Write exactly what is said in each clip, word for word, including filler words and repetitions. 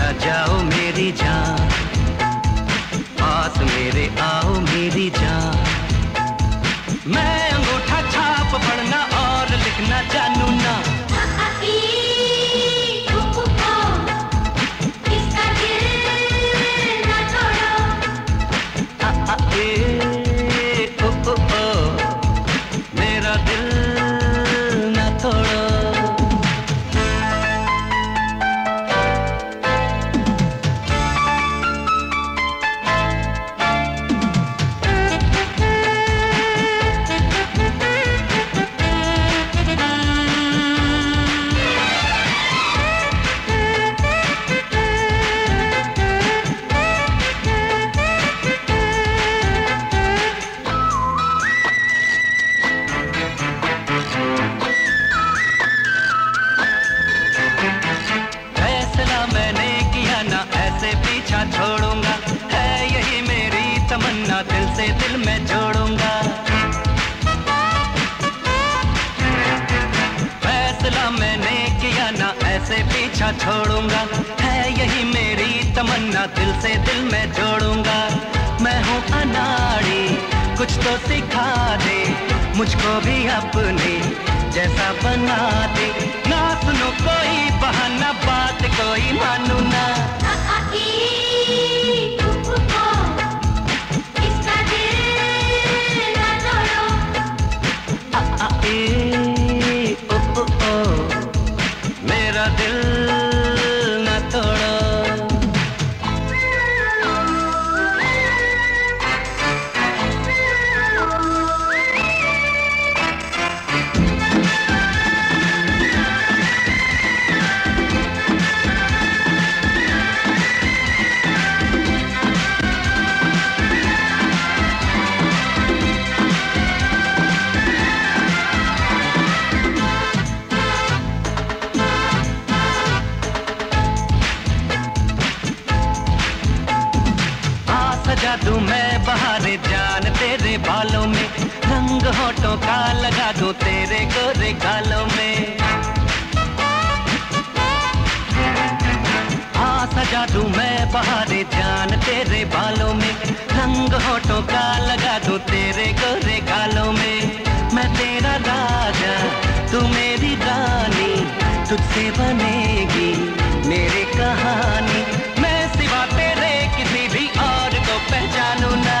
न जाओ मेरी जान, पास मेरे आओ मेरी जान। मैं अंगूठा छाप पढ़ना और लिखना जानू ना, इसका दिल ना तोड़ो। आ, आ, ए, ओ, ओ, ओ, मेरा दिल ना तोड़ो। छोड़ूंगा है यही मेरी तमन्ना, दिल से दिल मैं जोड़ूंगा। मैं हूँ अनाड़ी, कुछ तो सिखा दे मुझको भी अपने जैसा बना दे। ना सुनो कोई बहाना, बात कोई मानू ना, इसका दिल ना तोड़ो। आ, आ, ए, ओ, ओ, ओ, मेरा दिल होठों का लगा दूं तेरे गोरे गालों में। हाँ सजा दूं मैं बहारे जान तेरे बालों में, रंग होठों का लगा दूं तेरे गोरे गालों में। मैं तेरा राजा तू मेरी रानी, तुझसे बनेगी मेरी कहानी। मैं सिवा तेरे किसी भी और को पहचानू ना,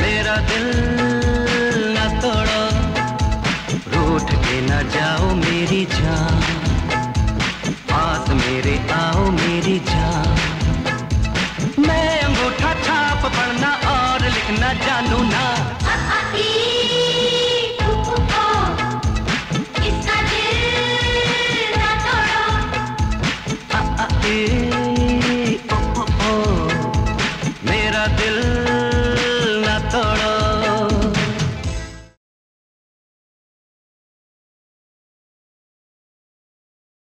मेरा दिल ना तोड़ो। रूठ के ना जाओ मेरी जान, पास मेरे आओ मेरी जान। मैं अंगूठा छाप पढ़ना और लिखना जानू ना।